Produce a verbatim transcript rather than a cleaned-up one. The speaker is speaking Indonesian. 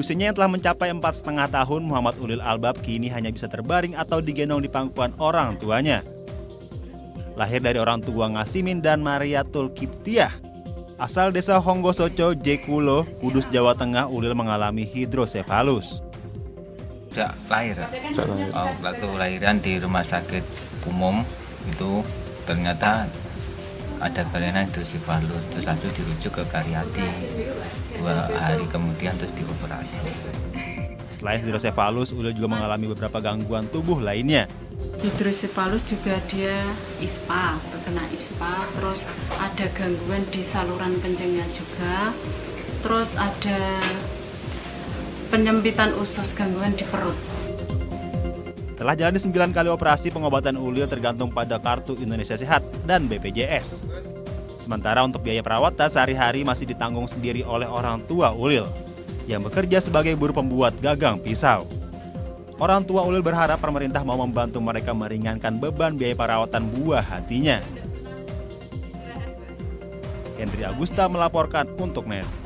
Usianya yang telah mencapai empat setengah tahun, Muhammad Ulil Albab kini hanya bisa terbaring atau digendong di pangkuan orang tuanya. Lahir dari orang tua Ngasimin dan Mariatul Kiptiyah. Asal desa Honggo Soco, Jekulo, Kudus, Jawa Tengah, Ulil mengalami hidrosefalus. Sejak lahir, waktu lahiran di rumah sakit umum itu ternyata ada kelainan hidrosefalus, terus langsung dirujuk ke Karyadi. Dua hari kemudian terus dioperasi. Selain hidrosefalus, Ulil juga mengalami beberapa gangguan tubuh lainnya. Hidrosefalus juga dia ispa, terkena ispa, terus ada gangguan di saluran kencingnya juga, terus ada penyempitan usus, gangguan di perut. Telah jalani sembilan kali operasi, pengobatan Ulil tergantung pada Kartu Indonesia Sehat dan B P J S. Sementara untuk biaya perawatan sehari-hari masih ditanggung sendiri oleh orang tua Ulil, yang bekerja sebagai buruh pembuat gagang pisau. Orang tua Ulil berharap pemerintah mau membantu mereka meringankan beban biaya perawatan buah hatinya. Hendri Agusta melaporkan untuk Net.